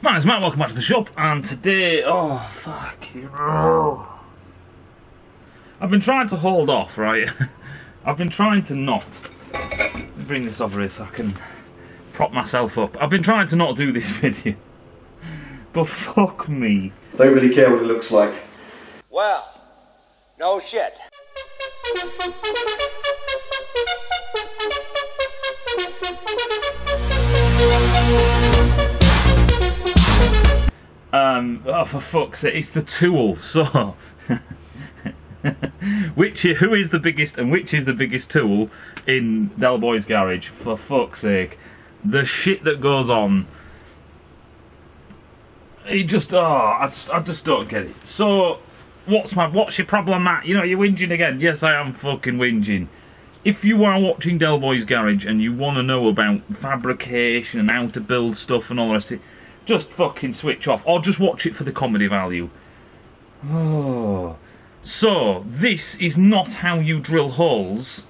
My name's Matt, welcome back to the shop, and today, oh fuck you, I've been trying to hold off, right? I've been trying to not bring this over here so I can prop myself up. I've been trying to not do this video, but fuck me. Don't really care what it looks like. Well, no shit. Oh, for fuck's sake, it's the tool, so... who is the biggest, and which is the biggest tool in Del Boy's garage? For fuck's sake. The shit that goes on. It just, oh, I just don't get it. So, what's your problem, Matt? You know, you're whinging again. Yes, I am fucking whinging. If you are watching Del Boy's garage and you want to know about fabrication and how to build stuff and all the rest of it, just fucking switch off, or just watch it for the comedy value. Oh. So, this is not how you drill holes.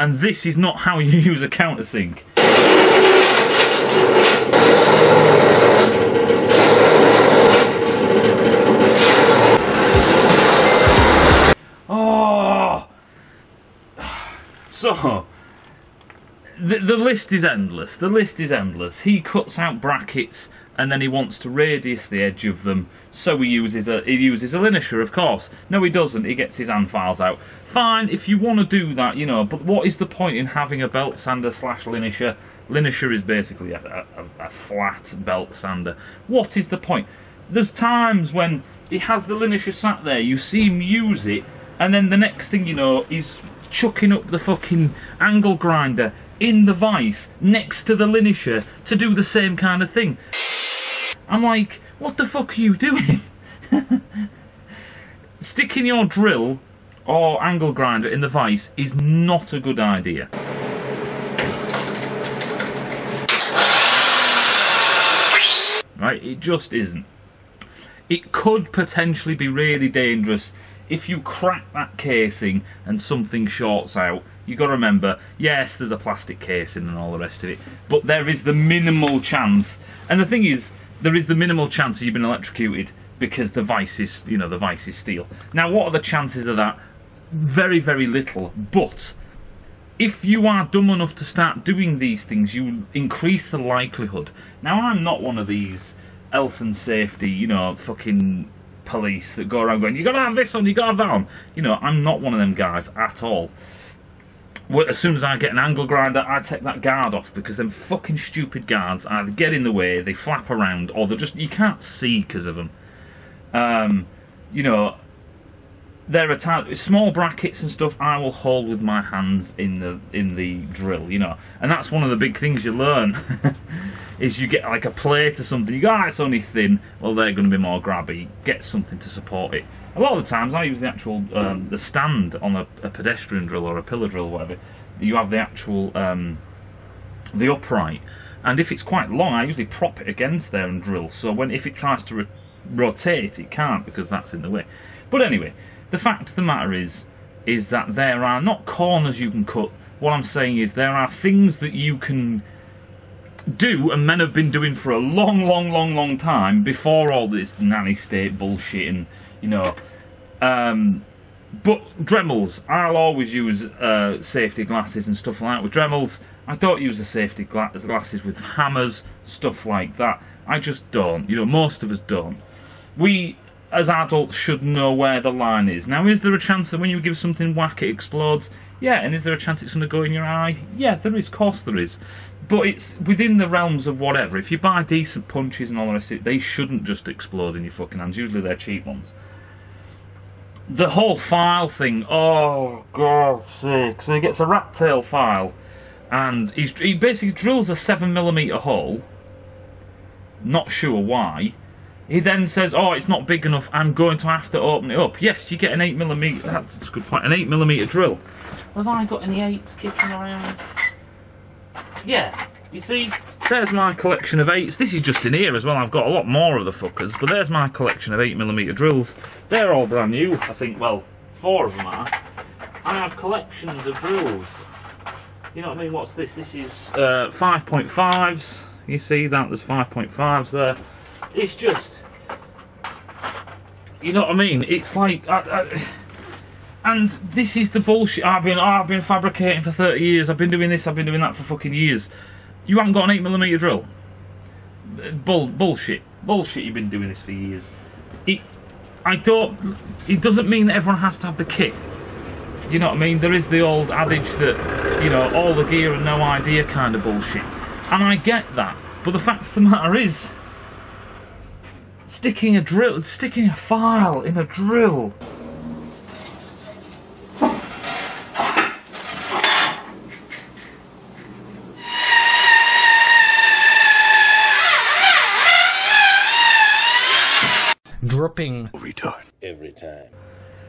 And this is not how you use a countersink. Oh. So, the list is endless. The list is endless. He cuts out brackets and then he wants to radius the edge of them, so he uses a linisher, of course. No, he doesn't. He gets his hand files out. Fine, if you want to do that, you know, but what is the point in having a belt sander slash linisher? Linisher is basically a flat belt sander. What is the point? There's times when he has the linisher sat there, you see him use it, and then the next thing you know, he's chucking up the fucking angle grinder in the vise next to the linisher to do the same kind of thing. I'm like, what the fuck are you doing? Sticking your drill or angle grinder in the vise is not a good idea. Right, it just isn't. It could potentially be really dangerous if you crack that casing and something shorts out. You've got to remember, yes, there's a plastic casing and all the rest of it, but there is the minimal chance. And the thing is, there is the minimal chance you've been electrocuted because the vice is, you know, the vice is steel. Now, what are the chances of that? Very, very little. But if you are dumb enough to start doing these things, you increase the likelihood. Now, I'm not one of these health and safety, you know, fucking police that go around going, you gotta have this on, you gotta have that on. You know, I'm not one of them guys at all. As soon as I get an angle grinder, I take that guard off, because them fucking stupid guards either get in the way, they flap around, or they're just, you can't see because of them. You know, there are times, small brackets and stuff, I will hold with my hands in the drill, you know. And that's one of the big things you learn, is you get like a plate or something, you go, ah, it's only thin, well, they're going to be more grabby, get something to support it. A lot of the times I use the actual the stand on a pedestrian drill or a pillar drill or whatever. You have the actual the upright, and if it's quite long, I usually prop it against there and drill. So when if it tries to rotate, it can't, because that's in the way. But anyway, the fact of the matter is that there are not corners you can cut. What I'm saying is there are things that you can do, and men have been doing for a long time before all this nanny state bullshit and, you know, but Dremels, I'll always use safety glasses and stuff like that with Dremels. I don't use the safety glasses with hammers, stuff like that. I just don't, you know, most of us don't. We, as adults, should know where the line is. Now, is there a chance that when you give something whack, it explodes? Yeah, and is there a chance it's going to go in your eye? Yeah, there is, of course there is. But it's within the realms of whatever. If you buy decent punches and all the rest of it, they shouldn't just explode in your fucking hands. Usually they're cheap ones. The whole file thing, oh god, sick. So he gets a rat tail file, and he basically drills a 7mm hole, not sure why. He then says, oh, it's not big enough, I'm going to have to open it up. Yes, you get an 8mm, that's a good point, an 8mm drill. Have I got any 8s kicking around? yeah, you see, there's my collection of 8s. This is just in here as well. I've got a lot more of the fuckers, but there's my collection of 8mm drills. They're all brand new, I think. Well, 4 of them are. I have collections of drills. You know what I mean? What's this? This is 5.5s. You see that? There's 5.5s there. It's just, you know what I mean? It's like, and this is the bullshit I've been fabricating for 30 years. I've been doing this, I've been doing that for fucking years. You haven't got an 8mm drill. Bullshit. You've been doing this for years. It doesn't mean that everyone has to have the kit. You know what I mean? There is the old adage that, you know, all the gear and no idea kind of bullshit. And I get that. But the fact of the matter is, sticking a file in a drill, dripping every time.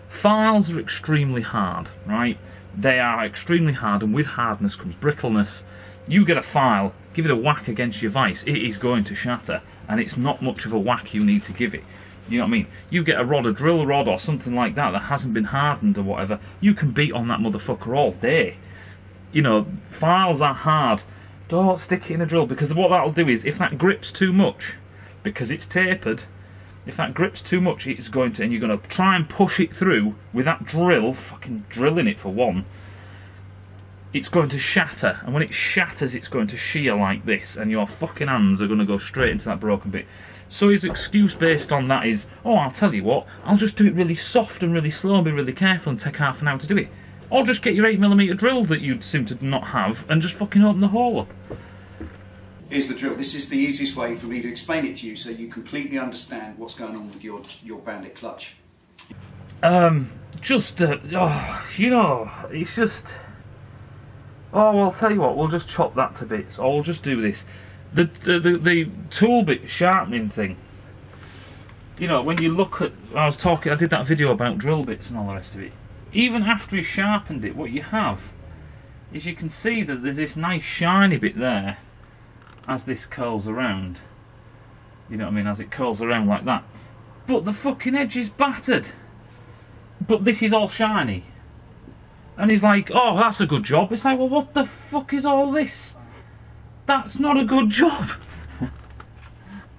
Files are extremely hard, right? They are extremely hard, and with hardness comes brittleness. You get a file, give it a whack against your vice, it is going to shatter, and it's not much of a whack you need to give it. You know what I mean? You get a rod, a drill rod or something like that that hasn't been hardened or whatever, you can beat on that motherfucker all day. You know, files are hard. Don't stick it in a drill, because what that'll do is, if that grips too much, because it's tapered, if that grips too much, it's going to, and you're going to try and push it through with that drill, fucking drilling it for one, it's going to shatter, and when it shatters, it's going to shear like this, and your fucking hands are going to go straight into that broken bit. So his excuse based on that is, oh, I'll tell you what, I'll just do it really soft and really slow and be really careful and take half an hour to do it. Or just get your 8mm drill that you seem to not have and just fucking open the hole up. Here's the drill. This is the easiest way for me to explain it to you so you completely understand what's going on with your bandit clutch. You know, it's just, oh, well, I'll tell you what, we'll just chop that to bits, or we'll just do this. The tool bit sharpening thing, you know, when you look at, I did that video about drill bits and all the rest of it. Even after you sharpened it, what you have is you can see that there's this nice shiny bit there as this curls around, you know what I mean, as it curls around like that, but the fucking edge is battered, but this is all shiny. And he's like, oh, that's a good job. It's like, well, what the fuck is all this? That's not a good job.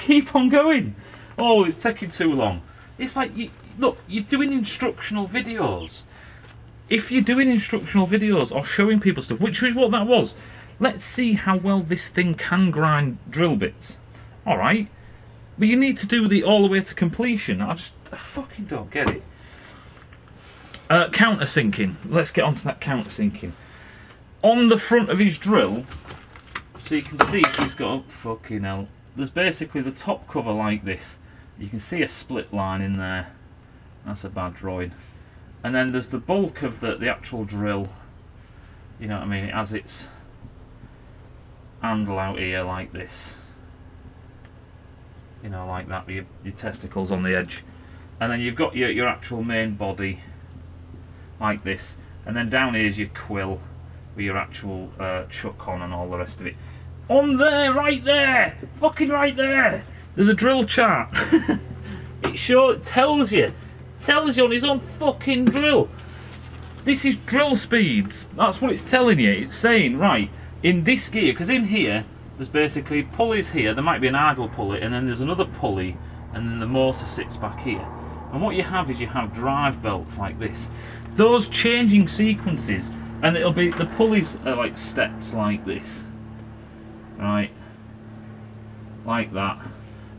Keep on going. Oh, it's taking too long. It's like, look, you're doing instructional videos. If you're doing instructional videos or showing people stuff, which is what that was, let's see how well this thing can grind drill bits. All right, but you need to do the all the way to completion. I fucking don't get it. Countersinking. Let's get onto that countersinking. On the front of his drill, so you can see he's got a fucking hell. There's basically the top cover like this. You can see a split line in there. That's a bad drawing. And then there's the bulk of the actual drill. You know what I mean? It has its handle out here like this, you know, like that, with your testicles on the edge, and then you've got your actual main body like this, and then down here's your quill with your actual chuck on and all the rest of it. On there, right there, fucking right there, there's a drill chart. It sure tells you on his own fucking drill. This is drill speeds. That's what it's telling you. It's saying, right, in this gear, because in here there's basically pulleys here, there might be an idle pulley, and then there's another pulley, and then the motor sits back here, and what you have is you have drive belts like this, those changing sequences, and it'll be, the pulleys are like steps like this, right, like that,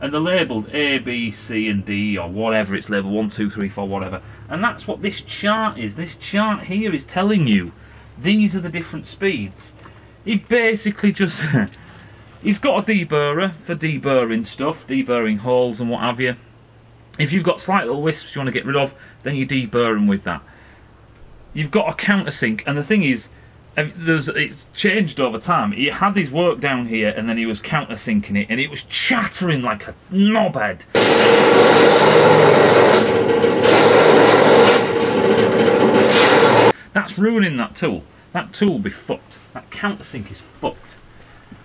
and they're labelled A, B, C and D or whatever, it's labelled 1, 2, 3, 4 whatever, and that's what this chart is. This chart here is telling you these are the different speeds. He basically just, he's got a deburrer for deburring stuff, deburring holes and what have you. If you've got slight little wisps you want to get rid of, then you deburr them with that. You've got a countersink, and the thing is, it's changed over time. He had his work down here, and then he was countersinking it, and it was chattering like a knobhead. That's ruining that tool. That tool will be fucked. That countersink is fucked.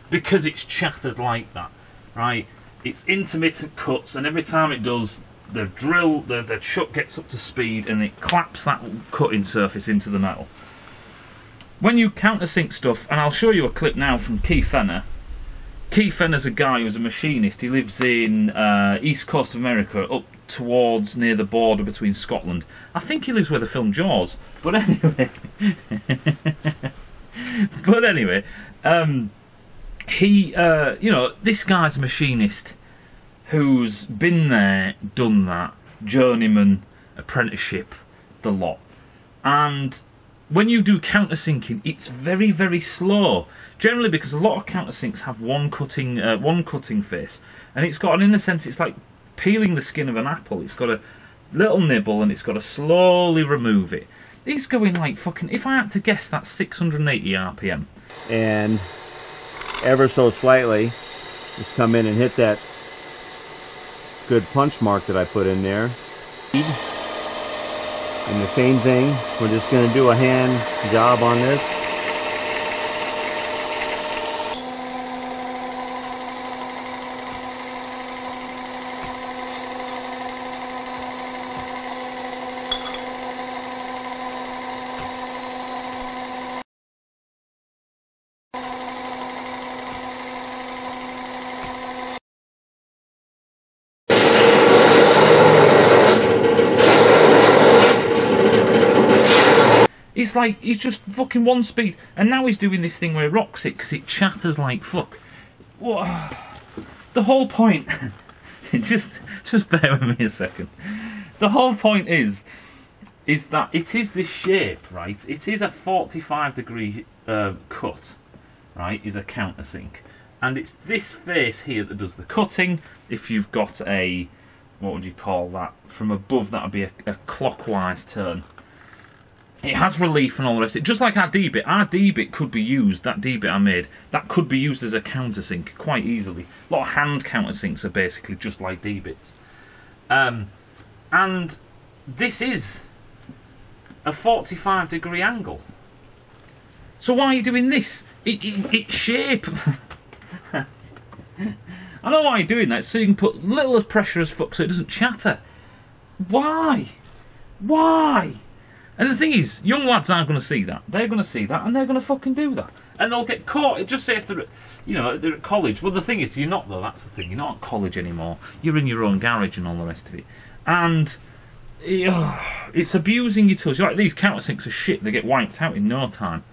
because it's chattered like that, right? It's intermittent cuts, and every time it does, the drill, the chuck gets up to speed and it claps that cutting surface into the metal. When you countersink stuff, and I'll show you a clip now from Keith Fenner. Keith Fenner's a guy who's a machinist. He lives in East Coast of America, up towards near the border between Scotland. I think he lives where the film Jaws. But anyway, you know, this guy's a machinist who's been there, done that, journeyman, apprenticeship, the lot. And when you do countersinking, it's very, very slow. Generally, because a lot of countersinks have one cutting face, and it's got, in a sense, it's like peeling the skin of an apple. It's got a little nibble, and it's got to slowly remove it. He's going like fucking. If I had to guess, that's 680 RPM. And ever so slightly, just come in and hit that good punch mark that I put in there. And the same thing, we're just going to do a hand job on this. It's like, he's just fucking one speed, and now he's doing this thing where he rocks it because it chatters like fuck. What? The whole point, just bear with me a second. The whole point is that it is this shape, right? It is a 45-degree cut, right, is a countersink. And it's this face here that does the cutting. If you've got a, what would you call that? From above, that would be a clockwise turn. It has relief and all the rest. It, just like our D-bit could be used, that D-bit I made, that could be used as a countersink quite easily. A lot of hand countersinks are basically just like D-bits. And this is a 45-degree angle. So why are you doing this? It's shape. I know why you're doing that, so you can put little as pressure as fuck so it doesn't chatter. Why? Why? And the thing is, young lads aren't going to see that. They're going to see that, and they're going to fucking do that. And they'll get caught. Just say if they're, you know, they're at college. Well, the thing is, you're not though. That's the thing. You're not at college anymore. You're in your own garage and all the rest of it. And it's abusing your tools. You're like, these countersinks are shit. They get wiped out in no time.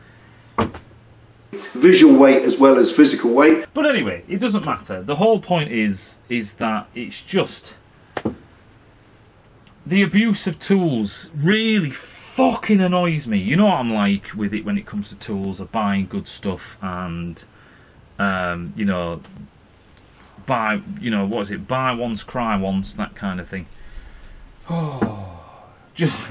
Visual weight as well as physical weight. But anyway, it doesn't matter. The whole point is that it's just the abuse of tools really fucking annoys me. You know what I'm like with it when it comes to tools or buying good stuff, and you know, what is it, buy once, cry once, that kind of thing. Oh, just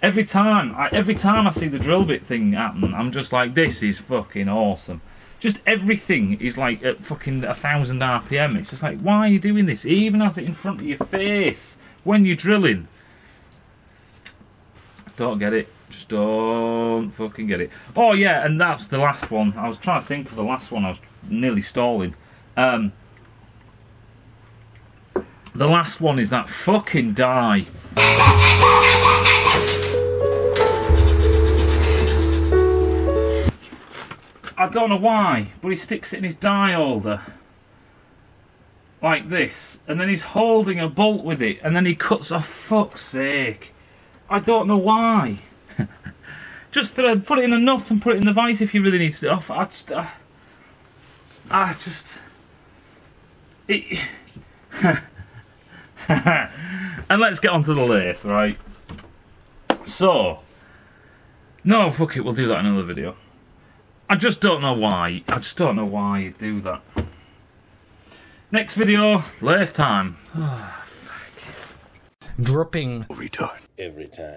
every time I see the drill bit thing happen, I'm just like, this is fucking awesome. Just everything is like at fucking 1000 RPM. It's just like, why are you doing this? It even has it in front of your face when you're drilling. Don't get it. Just don't fucking get it. Oh yeah, and that's the last one. I was trying to think of the last one. I was nearly stalling. The last one is that fucking die. I don't know why, but he sticks it in his die holder. Like this. And then he's holding a bolt with it. And then he cuts off. Fuck's sake. I don't know why. Just put it in a nut and put it in the vice if you really need to. And let's get onto the lathe, right? So, no, fuck it, we'll do that in another video. I just don't know why. I just don't know why you do that. Next video, lathe time. Dripping every time.